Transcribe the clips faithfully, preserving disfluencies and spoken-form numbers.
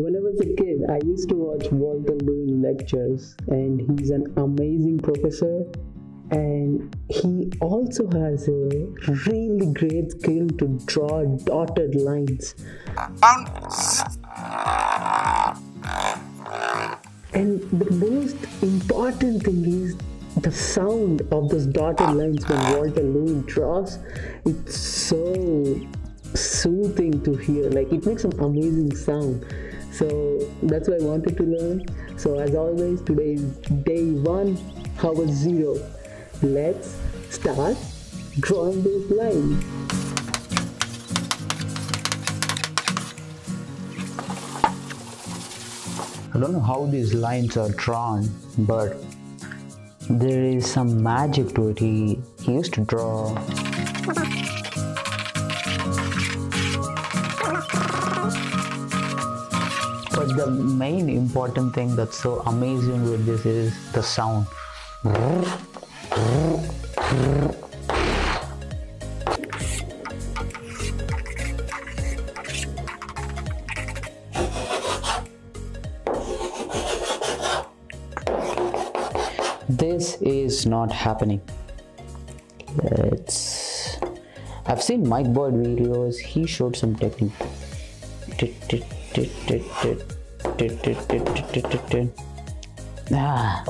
When I was a kid, I used to watch Walter Lewin lectures, and he's an amazing professor, and he also has a really great skill to draw dotted lines. And the most important thing is the sound of those dotted lines when Walter Lewin draws. It's so soothing to hear, like it makes an amazing sound. So that's what I wanted to learn. So as always, today is day one, hour zero. Let's start drawing those lines. I don't know how these lines are drawn, but there is some magic to it. He, he used to draw. But the main important thing that's so amazing with this is the sound. This is not happening. It's... I've seen Mike Boyd videos, he showed some technique. Ah.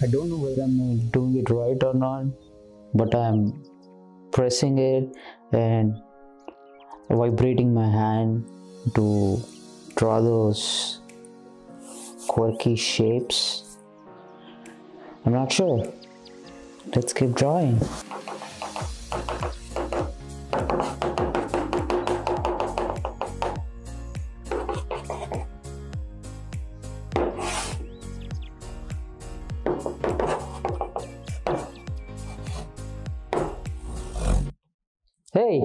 I don't know whether I'm doing it right or not, but I'm pressing it and vibrating my hand to draw those quirky shapes. I'm not sure. Let's keep drawing. Hey!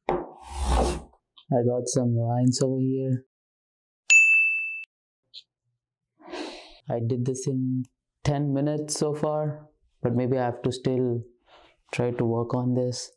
I got some lines over here. I did this in ten minutes so far, but maybe I have to still try to work on this.